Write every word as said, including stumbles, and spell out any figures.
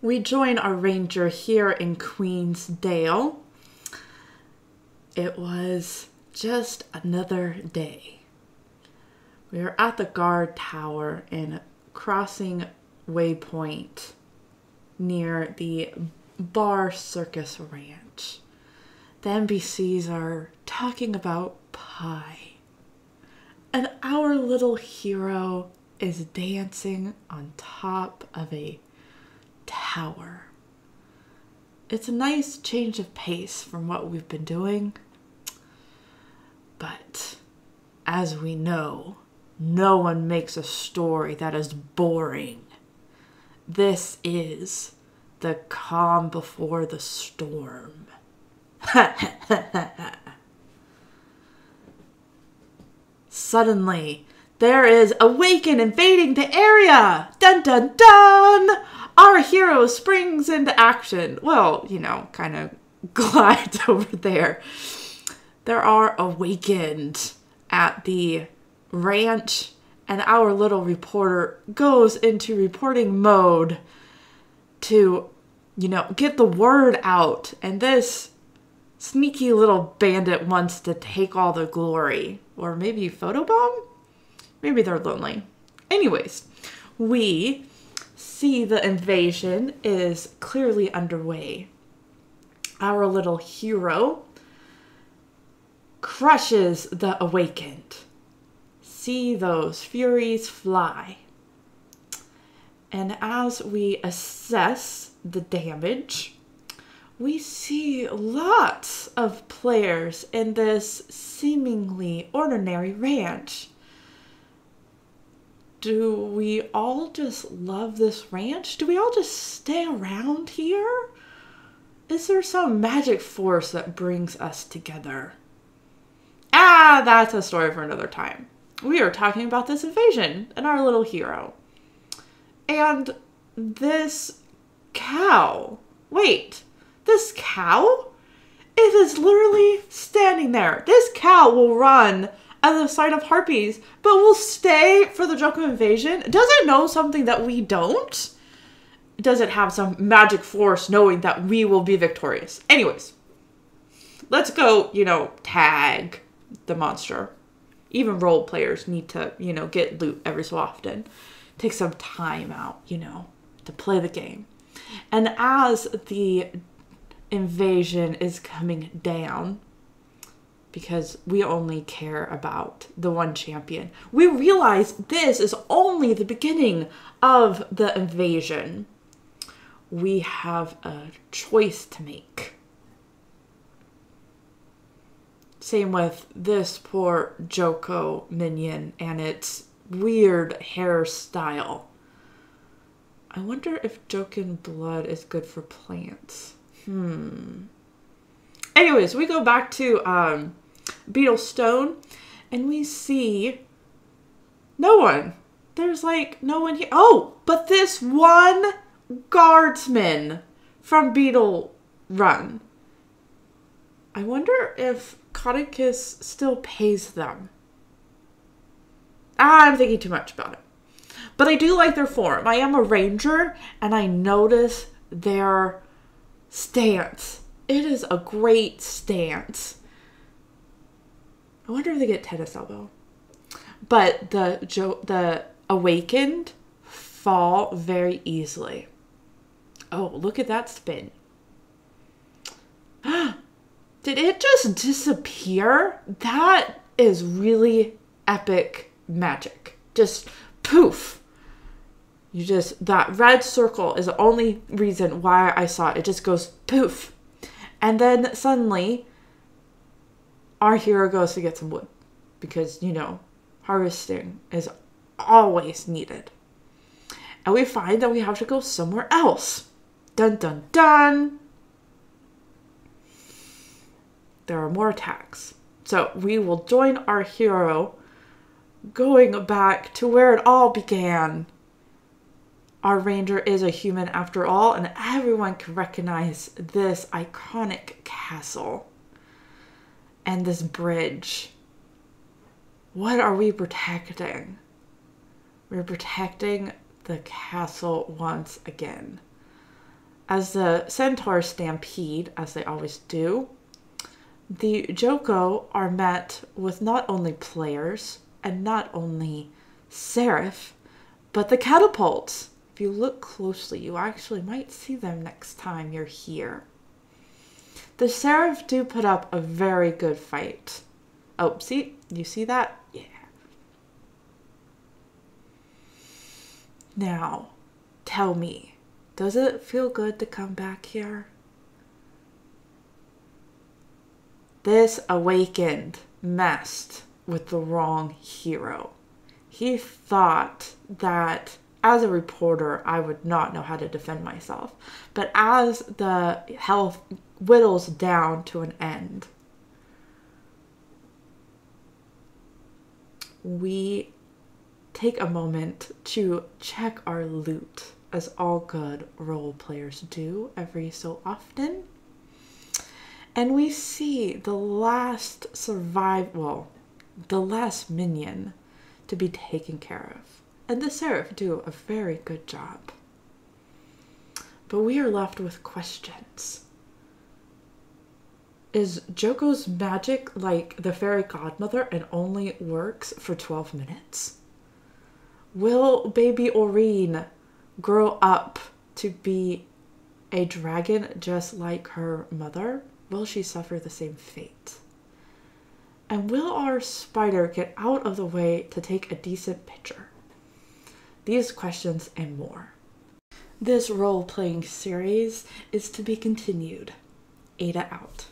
we join our ranger here in Queensdale. It was just another day. We were at the guard tower in Crossing Waypoint near the Bar Circus Ranch. The N P Cs are talking about pie. And our little hero is dancing on top of a tower. It's a nice change of pace from what we've been doing. But as we know, no one makes a story that is boring. This is the calm before the storm. Suddenly, there is Awakened invading the area! Dun dun dun! Our hero springs into action. Well, you know, kind of glides over there. There are Awakened at the ranch, and our little reporter goes into reporting mode to, you know, get the word out. And this sneaky little bandit wants to take all the glory. Or maybe photobomb? Maybe they're lonely. Anyways, we see the invasion is clearly underway. Our little hero crushes the Awakened. See those furies fly. And as we assess the damage, we see lots of players in this seemingly ordinary ranch. Do we all just love this ranch? Do we all just stay around here? Is there some magic force that brings us together? Ah, that's a story for another time. We are talking about this invasion and our little hero. And this cow. Wait, this cow? It is literally standing there. This cow will run at the sight of harpies, but will stay for the Joko invasion. Does it know something that we don't? Does it have some magic force knowing that we will be victorious? Anyways, let's go, you know, tag the monster. Even role players need to, you know, get loot every so often. Take some time out, you know, to play the game. And as the invasion is coming down, because we only care about the one champion, we realize this is only the beginning of the invasion. We have a choice to make. Same with this poor Joko minion and its weird hairstyle. I wonder if Jokin blood is good for plants. Hmm. Anyways, we go back to um, Beetle Stone and we see no one. There's like no one here. Oh, but this one guardsman from Beetle Run. I wonder if Codecus still pays them. I'm thinking too much about it. But I do like their form. I am a ranger and I notice their stance. It is a great stance. I wonder if they get tennis elbow. But the jo the Awakened fall very easily. Oh, look at that spin. Did it just disappear? That is really epic magic. Just poof. You just, that red circle is the only reason why I saw it. It just goes poof. And then suddenly our hero goes to get some wood because, you know, harvesting is always needed. And we find that we have to go somewhere else. Dun, dun, dun. There are more attacks. So we will join our hero going back to where it all began. Our ranger is a human after all, and everyone can recognize this iconic castle and this bridge. What are we protecting? We're protecting the castle once again. As the centaurs stampede, as they always do, the Joko are met with not only players and not only Seraph, but the catapults. If you look closely, you actually might see them next time you're here. The Seraph do put up a very good fight. Oh, see? You see that? Yeah. Now, tell me, does it feel good to come back here? This Awakened messed with the wrong hero. He thought that as a reporter, I would not know how to defend myself. But as the health whittles down to an end, we take a moment to check our loot, as all good role players do every so often. And we see the last survival, the last minion to be taken care of. And the Seraph do a very good job. But we are left with questions. Is Joko's magic like the fairy godmother and only works for twelve minutes? Will baby Aurene grow up to be a dragon just like her mother? Will she suffer the same fate? And will our spider get out of the way to take a decent picture? These questions and more. This role-playing series is to be continued. Aidda out.